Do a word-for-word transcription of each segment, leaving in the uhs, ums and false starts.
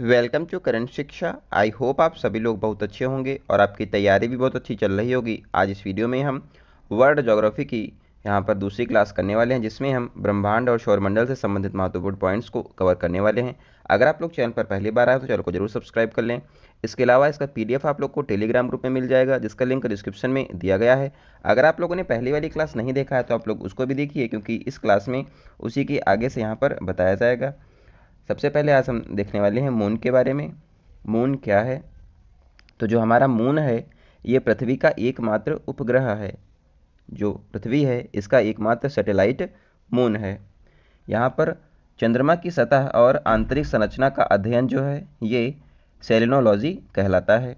Welcome to current शिक्षा। I hope आप सभी लोग बहुत अच्छे होंगे और आपकी तैयारी भी बहुत अच्छी चल रही होगी। आज इस वीडियो में हम वर्ल्ड ज्योग्राफी की यहाँ पर दूसरी क्लास करने वाले हैं, जिसमें हम ब्रह्मांड और सौरमंडल से संबंधित महत्वपूर्ण पॉइंट्स को कवर करने वाले हैं। अगर आप लोग चैनल पर पहली बार आए तो चैनल को जरूर सब्सक्राइब कर लें। इसके अलावा इसका पीडीएफ आप लोग को टेलीग्राम ग्रुप में मिल जाएगा, जिसका लिंक डिस्क्रिप्शन में दिया गया है। अगर आप लोगों ने पहली वाली क्लास नहीं देखा है तो आप लोग उसको भी देखिए, क्योंकि इस क्लास में उसी के आगे से यहाँ पर बताया जाएगा। सबसे पहले आज हम देखने वाले हैं मून के बारे में। मून क्या है? तो जो हमारा मून है ये पृथ्वी का एकमात्र उपग्रह है। जो पृथ्वी है इसका एकमात्र सैटेलाइट मून है। यहाँ पर चंद्रमा की सतह और आंतरिक संरचना का अध्ययन जो है ये सेलेनोलॉजी कहलाता है।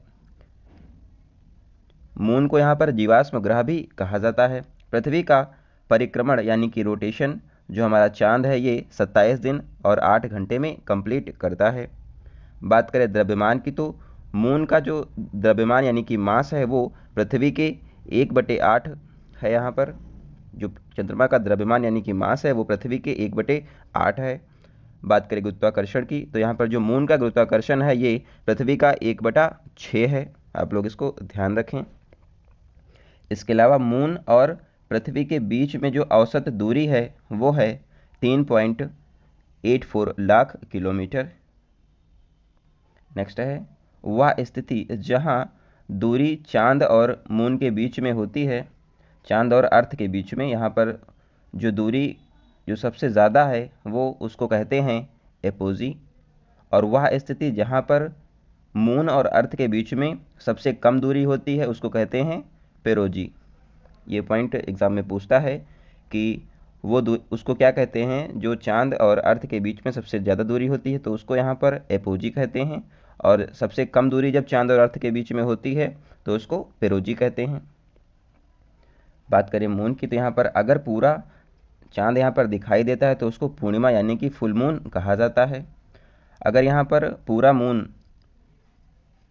मून को यहाँ पर जीवाश्म ग्रह भी कहा जाता है। पृथ्वी का परिक्रमण यानी कि रोटेशन जो हमारा चांद है ये सत्ताईस दिन और आठ घंटे में कंप्लीट करता है। बात करें द्रव्यमान की तो मून का जो द्रव्यमान यानी कि मास है वो पृथ्वी के एक बटे आठ है। यहाँ पर जो चंद्रमा का द्रव्यमान यानी कि मास है वो पृथ्वी के एक बटे आठ है। बात करें गुरुत्वाकर्षण की तो यहाँ पर जो मून का गुरुत्वाकर्षण है ये पृथ्वी का एक बटा छः है। आप लोग इसको ध्यान रखें। इसके अलावा मून और पृथ्वी के बीच में जो औसत दूरी है वो है तीन point eight four lakh kilometre. Next है वह स्थिति जहाँ दूरी चांद और मून के बीच में होती है, चांद और अर्थ के बीच में। यहाँ पर जो दूरी जो सबसे ज़्यादा है वो उसको कहते हैं एपोजी। और वह स्थिति जहाँ पर मून और अर्थ के बीच में सबसे कम दूरी होती है उसको कहते हैं पेरोजी। ये पॉइंट एग्ज़ाम में पूछता है कि वो उसको क्या कहते हैं जो चांद और अर्थ के बीच में सबसे ज़्यादा दूरी होती है, तो उसको यहाँ पर एपोजी कहते हैं। और सबसे कम दूरी जब चांद और अर्थ के बीच में होती है तो उसको पेरोजी कहते हैं। बात करें मून की तो यहाँ पर अगर पूरा चांद यहाँ पर दिखाई देता है तो उसको पूर्णिमा यानी कि फुल मून कहा जाता है। अगर यहाँ पर पूरा मून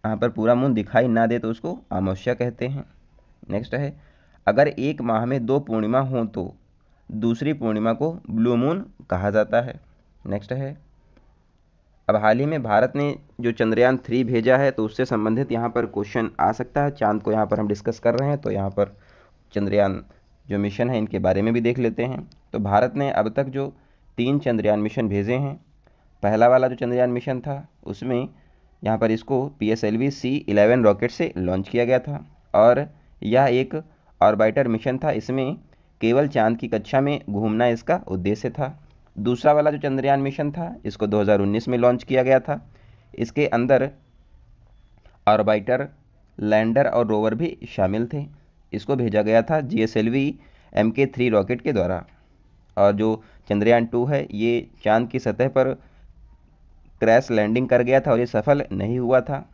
यहाँ पर पूरा मून दिखाई ना दे तो उसको अमावस्या कहते हैं। नेक्स्ट है अगर एक माह में दो पूर्णिमा हों तो दूसरी पूर्णिमा को ब्लू मून कहा जाता है। नेक्स्ट है अब हाल ही में भारत ने जो चंद्रयान थ्री भेजा है तो उससे संबंधित यहाँ पर क्वेश्चन आ सकता है। चांद को यहाँ पर हम डिस्कस कर रहे हैं तो यहाँ पर चंद्रयान जो मिशन है इनके बारे में भी देख लेते हैं। तो भारत ने अब तक जो तीन चंद्रयान मिशन भेजे हैं, पहला वाला जो चंद्रयान मिशन था उसमें यहाँ पर इसको P S L V C eleven rocket से लॉन्च किया गया था। और यह एक ऑर्बिटर मिशन था, इसमें केवल चांद की कक्षा में घूमना इसका उद्देश्य था। दूसरा वाला जो चंद्रयान मिशन था इसको दो हज़ार उन्नीस में लॉन्च किया गया था। इसके अंदर ऑर्बिटर, लैंडर और रोवर भी शामिल थे। इसको भेजा गया था G S L V M K three rocket के द्वारा। और जो चंद्रयान टू है ये चांद की सतह पर क्रैश लैंडिंग कर गया था और ये सफल नहीं हुआ था।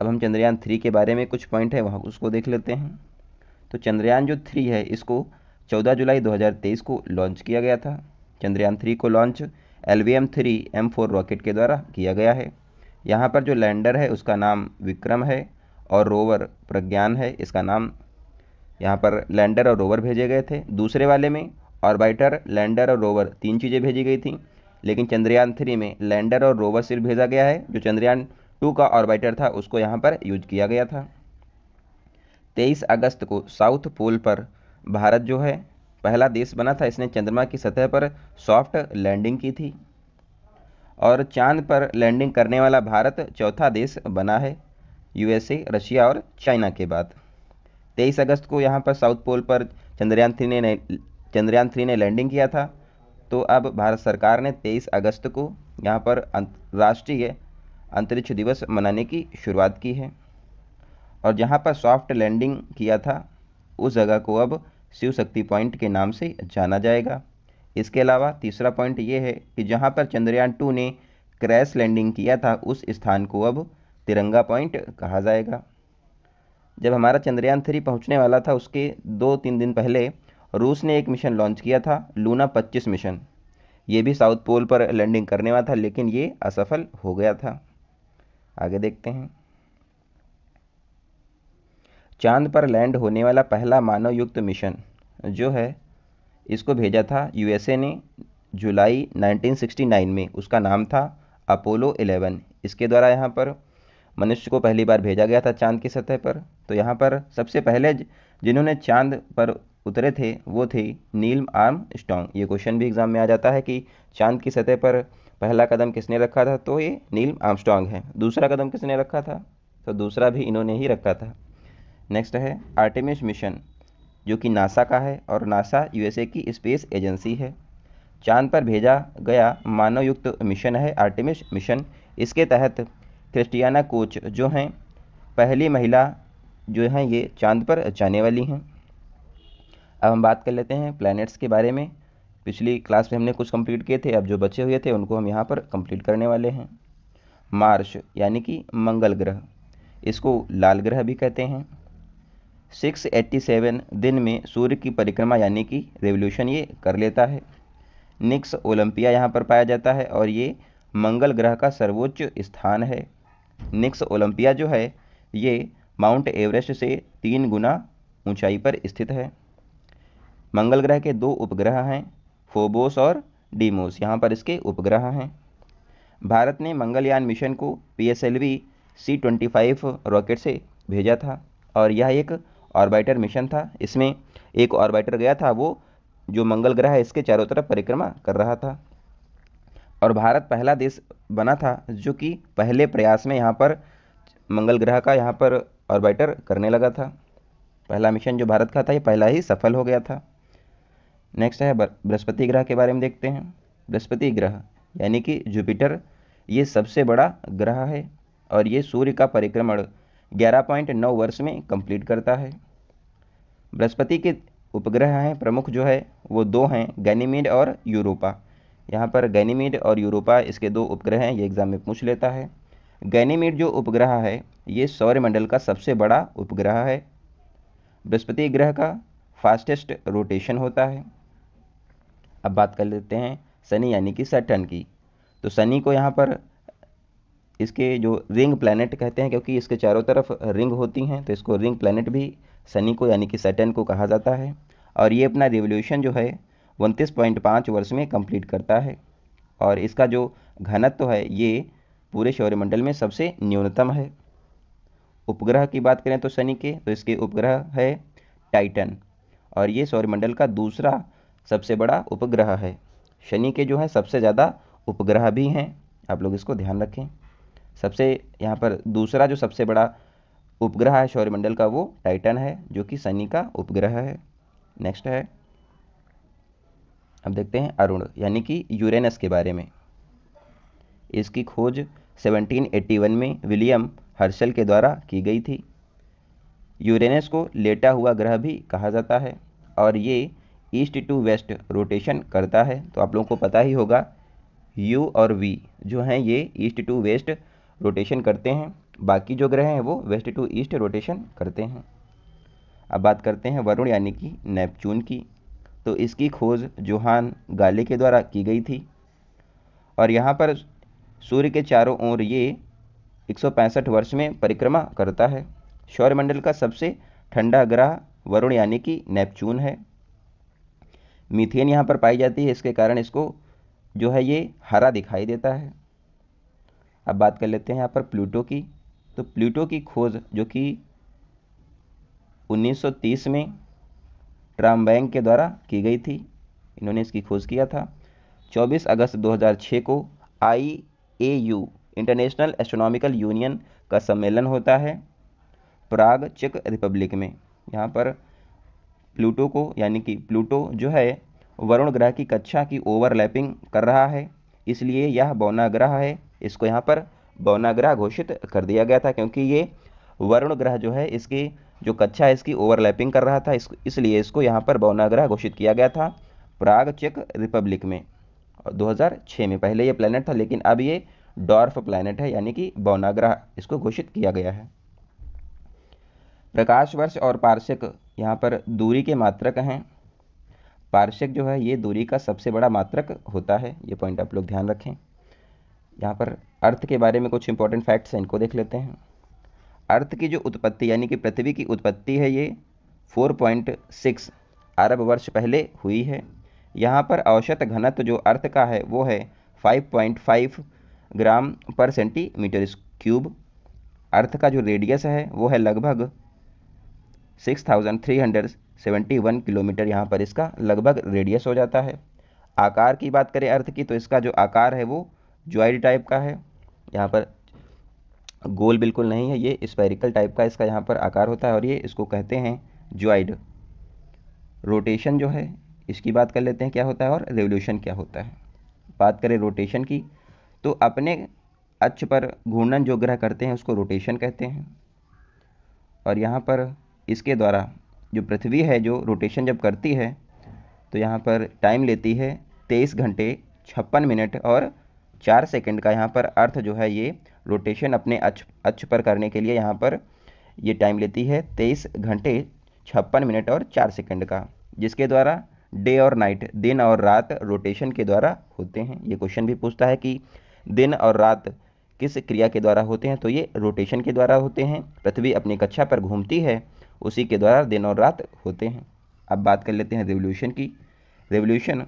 अब हम चंद्रयान थ्री के बारे में कुछ पॉइंट है वहाँ उसको देख लेते हैं। तो चंद्रयान जो थ्री है इसको चौदह जुलाई दो हज़ार तेईस को लॉन्च किया गया था। चंद्रयान थ्री को launch L V M three M four rocket के द्वारा किया गया है। यहाँ पर जो लैंडर है उसका नाम विक्रम है और रोवर प्रज्ञान है। इसका नाम यहाँ पर लैंडर और रोवर भेजे गए थे। दूसरे वाले में ऑर्बिटर, लैंडर और रोवर तीन चीज़ें भेजी गई थी, लेकिन चंद्रयान थ्री में लैंडर और रोवर सिर्फ भेजा गया है। जो चंद्रयान टू का ऑर्बिटर था उसको यहाँ पर यूज किया गया था। तेईस अगस्त को साउथ पोल पर भारत जो है पहला देश बना था इसने चंद्रमा की सतह पर सॉफ्ट लैंडिंग की थी। और चांद पर लैंडिंग करने वाला भारत चौथा देश बना है यूएसए, रशिया और चाइना के बाद। तेईस अगस्त को यहाँ पर साउथ पोल पर चंद्रयान थ्री ने चंद्रयान थ्री ने लैंडिंग किया था। तो अब भारत सरकार ने तेईस अगस्त को यहाँ पर राष्ट्रीय अंतरिक्ष दिवस मनाने की शुरुआत की है। और जहाँ पर सॉफ्ट लैंडिंग किया था उस जगह को अब शिव शक्ति पॉइंट के नाम से जाना जाएगा। इसके अलावा तीसरा पॉइंट ये है कि जहाँ पर चंद्रयान टू ने क्रैश लैंडिंग किया था उस स्थान को अब तिरंगा पॉइंट कहा जाएगा। जब हमारा चंद्रयान थ्री पहुंचने वाला था उसके दो तीन दिन पहले रूस ने एक मिशन लॉन्च किया था, लूना पच्चीस मिशन। ये भी साउथ पोल पर लैंडिंग करने वाला था लेकिन ये असफल हो गया था। आगे देखते हैं चांद पर लैंड होने वाला पहला मानव युक्त मिशन जो है इसको भेजा था यूएसए ने जुलाई नाइनटीन सिक्सटी नाइन में। उसका नाम था अपोलो इलेवन, इसके द्वारा यहाँ पर मनुष्य को पहली बार भेजा गया था चांद की सतह पर। तो यहाँ पर सबसे पहले जिन्होंने चांद पर उतरे थे वो थे नील आर्मस्ट्रॉन्ग। ये क्वेश्चन भी एग्जाम में आ जाता है कि चांद की सतह पर पहला कदम किसने रखा था, तो ये नील आर्मस्ट्रॉन्ग है। दूसरा कदम किसने रखा था, तो दूसरा भी इन्होंने ही रखा था। नेक्स्ट है आर्टेमिस मिशन, जो कि नासा का है और नासा यूएसए की स्पेस एजेंसी है। चांद पर भेजा गया मानव युक्त मिशन है आर्टेमिस मिशन। इसके तहत क्रिस्टियाना कोच जो हैं पहली महिला जो हैं ये चांद पर जाने वाली हैं। अब हम बात कर लेते हैं प्लैनेट्स के बारे में। पिछली क्लास में हमने कुछ कंप्लीट किए थे, अब जो बचे हुए थे उनको हम यहाँ पर कंप्लीट करने वाले हैं। मार्स यानी कि मंगल ग्रह, इसको लाल ग्रह भी कहते हैं। छह सौ सत्तासी दिन में सूर्य की परिक्रमा यानी कि रेवोल्यूशन ये कर लेता है। निक्स ओलंपिया यहाँ पर पाया जाता है और ये मंगल ग्रह का सर्वोच्च स्थान है। निक्स ओलंपिया जो है ये माउंट एवरेस्ट से तीन गुना ऊंचाई पर स्थित है। मंगल ग्रह के दो उपग्रह हैं, फोबोस और डीमोस, यहाँ पर इसके उपग्रह हैं। भारत ने मंगलयान मिशन को P S L V C twenty five rocket से भेजा था और यह एक ऑर्बिटर मिशन था। इसमें एक ऑर्बिटर गया था, वो जो मंगल ग्रह है इसके चारों तरफ परिक्रमा कर रहा था। और भारत पहला देश बना था जो कि पहले प्रयास में यहाँ पर मंगल ग्रह का यहाँ पर ऑर्बिटर करने लगा था। पहला मिशन जो भारत का था ये पहला ही सफल हो गया था। नेक्स्ट है बृहस्पति ग्रह के बारे में देखते हैं। बृहस्पति ग्रह यानी कि जुपिटर, ये सबसे बड़ा ग्रह है और ये सूर्य का परिक्रमण ग्यारह पॉइंट नौ वर्ष में कंप्लीट करता है। बृहस्पति के उपग्रह हैं प्रमुख जो है वो दो हैं, गैनीमीड और यूरोपा। यहाँ पर गैनीमीड और यूरोपा इसके दो उपग्रह हैं, ये एग्जाम में पूछ लेता है। गैनीमीड जो उपग्रह है ये सौरमंडल का सबसे बड़ा उपग्रह है। बृहस्पति ग्रह का फास्टेस्ट रोटेशन होता है। अब बात कर लेते हैं शनि यानी कि सैटर्न की। तो शनि को यहाँ पर इसके जो रिंग प्लैनेट कहते हैं क्योंकि इसके चारों तरफ रिंग होती हैं, तो इसको रिंग प्लैनेट भी शनि को यानी कि सैटर्न को कहा जाता है। और ये अपना रेवोल्यूशन जो है उनतीस पॉइंट पाँच वर्ष में कंप्लीट करता है और इसका जो घनत्व है ये पूरे सौरमंडल में सबसे न्यूनतम है। उपग्रह की बात करें तो शनि के, तो इसके उपग्रह है टाइटन और ये सौरमंडल का दूसरा सबसे बड़ा उपग्रह है। शनि के जो है सबसे ज़्यादा उपग्रह भी हैं, आप लोग इसको ध्यान रखें। सबसे यहाँ पर दूसरा जो सबसे बड़ा उपग्रह है सौरमंडल का वो टाइटन है जो कि शनि का उपग्रह है। नेक्स्ट है, अब देखते हैं अरुण यानी कि यूरेनस के बारे में। इसकी खोज सत्रह सौ इक्यासी में विलियम हर्शेल के द्वारा की गई थी। यूरेनस को लेटा हुआ ग्रह भी कहा जाता है और ये ईस्ट टू वेस्ट रोटेशन करता है। तो आप लोगों को पता ही होगा यू और वी जो हैं ये ईस्ट टू वेस्ट रोटेशन करते हैं, बाकी जो ग्रह हैं वो वेस्ट टू ईस्ट रोटेशन करते हैं। अब बात करते हैं वरुण यानी कि नेपच्यून की। तो इसकी खोज जोहान गाले के द्वारा की गई थी और यहाँ पर सूर्य के चारों ओर ये एक सौ पैंसठ वर्ष में परिक्रमा करता है। सौरमंडल का सबसे ठंडा ग्रह वरुण यानी कि नेपच्यून है। मीथेन यहाँ पर पाई जाती है, इसके कारण इसको जो है ये हरा दिखाई देता है। अब बात कर लेते हैं यहाँ पर प्लूटो की। तो प्लूटो की खोज जो कि उन्नीस सौ तीस में ट्रामबैंग के द्वारा की गई थी, इन्होंने इसकी खोज किया था। चौबीस अगस्त दो हज़ार छः को आईएयू इंटरनेशनल एस्ट्रोनॉमिकल यूनियन का सम्मेलन होता है प्राग चेक रिपब्लिक में। यहाँ पर प्लूटो को यानी कि प्लूटो जो है वरुण ग्रह की कक्षा की ओवरलैपिंग कर रहा है, इसलिए यह बौना ग्रह है। इसको यहाँ पर बौना ग्रह घोषित कर दिया गया था क्योंकि ये वरुण ग्रह जो है इसकी जो कक्षा है इसकी ओवरलैपिंग कर रहा था, इस, इसलिए इसको यहाँ पर बौना ग्रह घोषित किया गया था प्राग चेक रिपब्लिक में। और दो हज़ार छः में पहले ये प्लैनेट था लेकिन अब ये डॉर्फ प्लैनेट है यानी कि बौना ग्रह इसको घोषित किया गया है। प्रकाश वर्ष और पार्श्विक यहाँ पर दूरी के मात्रक हैं। पार्श्विक जो है ये दूरी का सबसे बड़ा मात्रक होता है, ये पॉइंट आप लोग ध्यान रखें। यहाँ पर अर्थ के बारे में कुछ इंपॉर्टेंट फैक्ट्स हैं, इनको देख लेते हैं। अर्थ की जो उत्पत्ति यानी कि पृथ्वी की उत्पत्ति है ये चार पॉइंट छह अरब वर्ष पहले हुई है। यहाँ पर औसत घनत्व जो अर्थ का है वो है फाइव पॉइंट फाइव ग्राम पर सेंटीमीटर क्यूब। अर्थ का जो रेडियस है वो है लगभग six thousand three hundred seventy one kilometre, यहाँ पर इसका लगभग रेडियस हो जाता है। आकार की बात करें अर्थ की, तो इसका जो आकार है वो ज्वाइड टाइप का है, यहाँ पर गोल बिल्कुल नहीं है, ये स्फेरिकल टाइप का इसका यहाँ पर आकार होता है और ये इसको कहते हैं ज्वाइड। रोटेशन जो है इसकी बात कर लेते हैं क्या होता है और रेवोल्यूशन क्या होता है। बात करें रोटेशन की, तो अपने अक्ष पर घूर्णन जो ग्रह करते हैं उसको रोटेशन कहते हैं। और यहाँ पर इसके द्वारा जो पृथ्वी है जो रोटेशन जब करती है तो यहाँ पर टाइम लेती है तेईस घंटे छप्पन मिनट और चार सेकंड का। यहाँ पर अर्थ जो है ये रोटेशन अपने अक्ष अक्ष पर करने के लिए यहाँ पर ये टाइम लेती है तेईस घंटे छप्पन मिनट और चार सेकंड का, जिसके द्वारा डे और नाइट, दिन और रात रोटेशन के द्वारा होते हैं। ये क्वेश्चन भी पूछता है कि दिन और रात किस क्रिया के द्वारा होते हैं, तो ये रोटेशन के द्वारा होते हैं। पृथ्वी अपनी कक्षा पर घूमती है उसी के द्वारा दिन और रात होते हैं। अब बात कर लेते हैं रेवोल्यूशन की। रेवोल्यूशन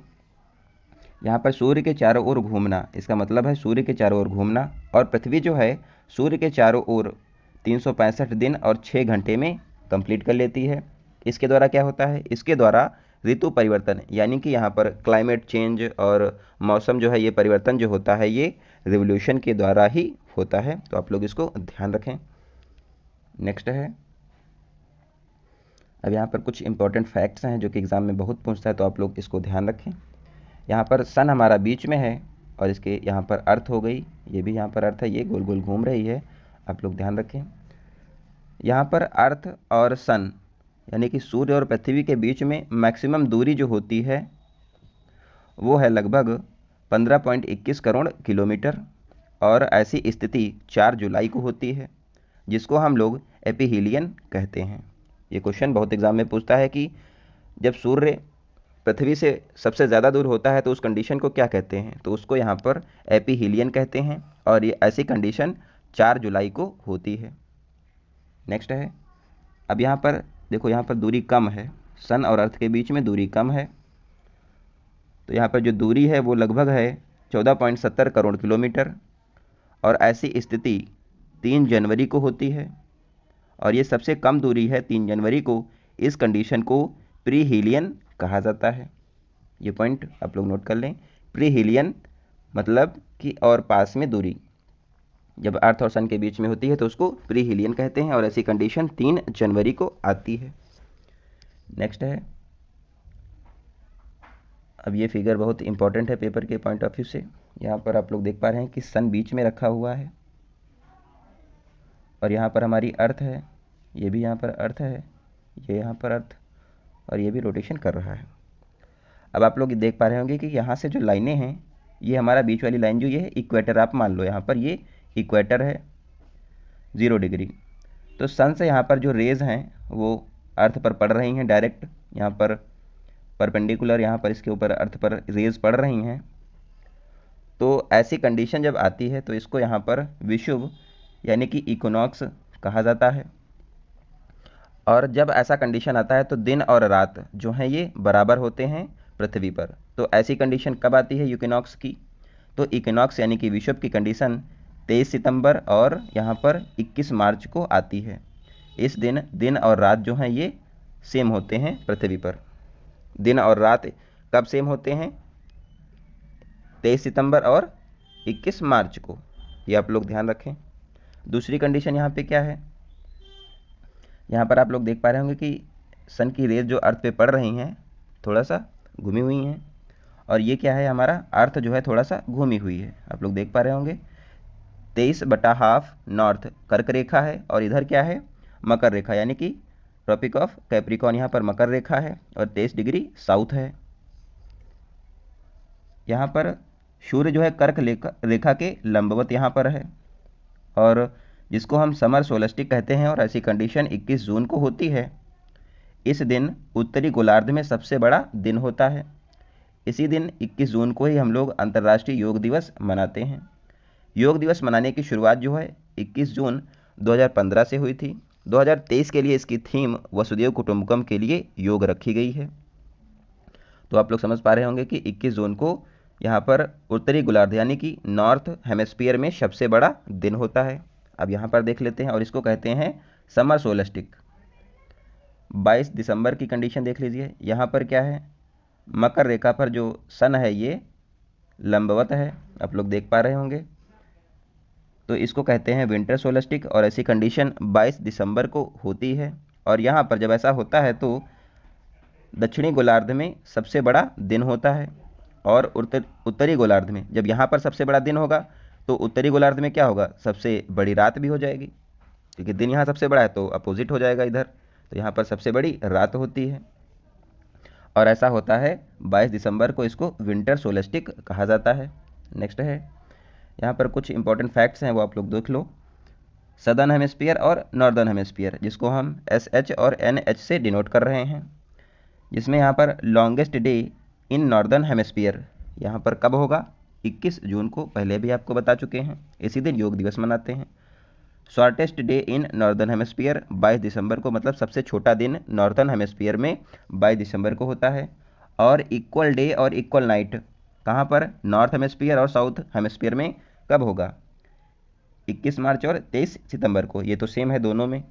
यहाँ पर सूर्य के चारों ओर घूमना, इसका मतलब है सूर्य के चारों ओर घूमना। और पृथ्वी जो है सूर्य के चारों ओर तीन सौ पैंसठ दिन और छः घंटे में कंप्लीट कर लेती है। इसके द्वारा क्या होता है, इसके द्वारा ऋतु परिवर्तन यानी कि यहाँ पर क्लाइमेट चेंज और मौसम जो है ये परिवर्तन जो होता है ये रेवोल्यूशन के द्वारा ही होता है। तो आप लोग इसको ध्यान रखें। नेक्स्ट है, अब यहाँ पर कुछ इंपॉर्टेंट फैक्ट्स हैं जो कि एग्ज़ाम में बहुत पूछता है, तो आप लोग इसको ध्यान रखें। यहाँ पर सन हमारा बीच में है और इसके यहाँ पर अर्थ हो गई, ये भी यहाँ पर अर्थ है, ये गोल गोल घूम रही है, आप लोग ध्यान रखें। यहाँ पर अर्थ और सन यानी कि सूर्य और पृथ्वी के बीच में मैक्सिमम दूरी जो होती है वो है लगभग पंद्रह पॉइंट इक्कीस करोड़ किलोमीटर, और ऐसी स्थिति चार जुलाई को होती है, जिसको हम लोग एपिहीलियन कहते हैं। ये क्वेश्चन बहुत एग्जाम में पूछता है कि जब सूर्य पृथ्वी से सबसे ज़्यादा दूर होता है तो उस कंडीशन को क्या कहते हैं, तो उसको यहाँ पर एपिहीलियन कहते हैं। और ये ऐसी कंडीशन चार जुलाई को होती है। नेक्स्ट है, अब यहाँ पर देखो, यहाँ पर दूरी कम है, सन और अर्थ के बीच में दूरी कम है, तो यहाँ पर जो दूरी है वो लगभग है चौदह पॉइंट सत्तर करोड़ किलोमीटर, और ऐसी स्थिति तीन जनवरी को होती है, और ये सबसे कम दूरी है तीन जनवरी को। इस कंडीशन को प्री हीलियन कहा जाता है। ये पॉइंट आप लोग नोट कर लें, प्री हीलियन मतलब कि और पास में दूरी जब अर्थ और सन के बीच में होती है तो उसको प्री हीलियन कहते हैं, और ऐसी कंडीशन तीन जनवरी को आती है। नेक्स्ट है, अब ये फिगर बहुत इंपॉर्टेंट है पेपर के पॉइंट ऑफ व्यू से। यहाँ पर आप लोग देख पा रहे हैं कि सन बीच में रखा हुआ है और यहाँ पर हमारी अर्थ है, ये भी यहाँ पर अर्थ है, ये यहाँ पर अर्थ, और ये भी रोटेशन कर रहा है। अब आप लोग देख पा रहे होंगे कि यहाँ से जो लाइनें हैं ये हमारा बीच वाली लाइन जो ये है इक्वेटर, आप मान लो यहाँ पर ये इक्वेटर है ज़ीरो डिग्री, तो सन से यहाँ पर जो रेज़ हैं वो अर्थ पर पड़ रही हैं डायरेक्ट, यहाँ पर परपेंडिकुलर, यहाँ पर इसके ऊपर अर्थ पर रेज़ पड़ रही हैं। तो ऐसी कंडीशन जब आती है तो इसको यहाँ पर विषुव यानी कि इक्विनॉक्स कहा जाता है। और जब ऐसा कंडीशन आता है तो दिन और रात जो हैं ये बराबर होते हैं पृथ्वी पर। तो ऐसी कंडीशन कब आती है इक्विनॉक्स की, तो इक्विनॉक्स यानी कि विषुव की कंडीशन तेईस सितंबर और यहाँ पर इक्कीस मार्च को आती है। इस दिन दिन और रात जो हैं ये सेम होते हैं पृथ्वी पर। दिन और रात कब सेम होते हैं, तेईस सितंबर और इक्कीस मार्च को, ये आप लोग ध्यान रखें। दूसरी कंडीशन यहाँ पे क्या है, यहाँ पर आप लोग देख पा रहे होंगे कि सन की रेज जो अर्थ पे पड़ रही हैं थोड़ा सा घूमी हुई हैं, और ये क्या है हमारा अर्थ जो है थोड़ा सा घूमी हुई है, आप लोग देख पा रहे होंगे। तेईस बटा हाफ नॉर्थ कर्क रेखा है, और इधर क्या है मकर रेखा यानी कि ट्रॉपिक ऑफ कैप्रिकॉन, यहाँ पर मकर रेखा है, और तेईस डिग्री साउथ है। यहाँ पर सूर्य जो है कर्क रेखा के लंबवत यहाँ पर है, और जिसको हम समर सोलस्टिक कहते हैं, और ऐसी कंडीशन इक्कीस जून को होती है। इस दिन उत्तरी गोलार्ध में सबसे बड़ा दिन होता है। इसी दिन इक्कीस जून को ही हम लोग अंतर्राष्ट्रीय योग दिवस मनाते हैं। योग दिवस मनाने की शुरुआत जो है इक्कीस जून दो हज़ार पंद्रह से हुई थी। दो हज़ार तेईस के लिए इसकी थीम वसुदेव कुटुम्बकम के लिए योग रखी गई है। तो आप लोग समझ पा रहे होंगे कि इक्कीस जून को यहाँ पर उत्तरी गोलार्ध यानी कि नॉर्थ हेमिस्फीयर में सबसे बड़ा दिन होता है। अब यहाँ पर देख लेते हैं और इसको कहते हैं समर सोलस्टिक। बाईस दिसंबर की कंडीशन देख लीजिए। यहाँ पर क्या है, मकर रेखा पर जो सन है ये लंबवत है, आप लोग देख पा रहे होंगे, तो इसको कहते हैं विंटर सोलस्टिक। और ऐसी कंडीशन बाईस दिसंबर को होती है। और यहाँ पर जब ऐसा होता है तो दक्षिणी गोलार्ध में सबसे बड़ा दिन होता है। और उत्तर उत्तरी गोलार्ध में जब यहाँ पर सबसे बड़ा दिन होगा तो उत्तरी गोलार्ध में क्या होगा, सबसे बड़ी रात भी हो जाएगी, क्योंकि दिन यहाँ सबसे बड़ा है तो अपोजिट हो जाएगा इधर, तो यहाँ पर सबसे बड़ी रात होती है। और ऐसा होता है बाईस दिसंबर को, इसको विंटर सोलस्टिक कहा जाता है। नेक्स्ट है, यहाँ पर कुछ इंपॉर्टेंट फैक्ट्स हैं वो आप लोग देख लो। सदर्न हेमिस्फीयर और नॉर्दर्न हेमिस्फीयर, जिसको हम एस एच और एन एच से डिनोट कर रहे हैं, जिसमें यहाँ पर longest day in northern hemisphere यहाँ पर कब होगा, इक्कीस जून को, पहले भी आपको बता चुके हैं, इसी दिन योग दिवस मनाते हैं। Shortest day in northern hemisphere बाईस दिसंबर को, मतलब सबसे छोटा दिन नॉर्दर्न हेमिस्फीयर में बाईस दिसंबर को होता है। और इक्वल डे और इक्वल नाइट कहाँ पर, नॉर्थ हेमिस्फीयर और साउथ हेमिस्फीयर में कब होगा, इक्कीस मार्च और तेईस सितंबर को, ये तो सेम है दोनों में।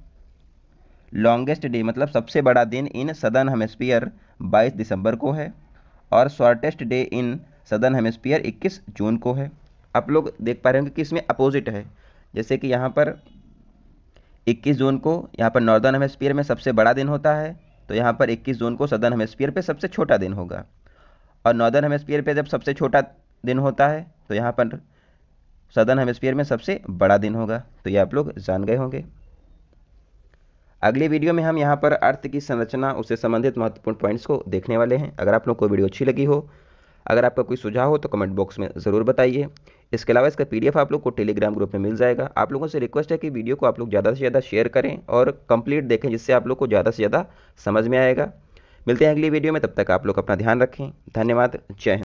लॉन्गेस्ट डे मतलब सबसे बड़ा दिन इन सदर्न हेमिस्फीयर बाईस दिसंबर को है, और shortest day in southern hemisphere इक्कीस जून को है। आप लोग देख पा रहे होंगे कि इसमें अपोजिट है, जैसे कि यहाँ पर इक्कीस जून को यहाँ पर नॉर्दर्न हेमिस्फीयर में सबसे बड़ा दिन होता है, तो यहाँ पर इक्कीस जून को सदर्न हेमिस्फीयर पे सबसे छोटा दिन होगा। और नॉर्दर्न हेमिस्फीयर पे जब सबसे छोटा दिन होता है तो यहाँ पर सदर्न हेमिस्फीयर में सबसे बड़ा दिन होगा, तो ये आप लोग जान गए होंगे। अगली वीडियो में हम यहाँ पर अर्थ की संरचना, उससे संबंधित महत्वपूर्ण पॉइंट्स को देखने वाले हैं। अगर आप लोग को वीडियो अच्छी लगी हो, अगर आपका कोई सुझाव हो तो कमेंट बॉक्स में ज़रूर बताइए। इसके अलावा इसका पीडीएफ आप लोग को टेलीग्राम ग्रुप में मिल जाएगा। आप लोगों से रिक्वेस्ट है कि वीडियो को आप लोग ज़्यादा से ज़्यादा शेयर करें और कंप्लीट देखें, जिससे आप लोग को ज़्यादा से ज़्यादा समझ में आएगा। मिलते हैं अगली वीडियो में, तब तक आप लोग अपना ध्यान रखें। धन्यवाद, जय हिंद।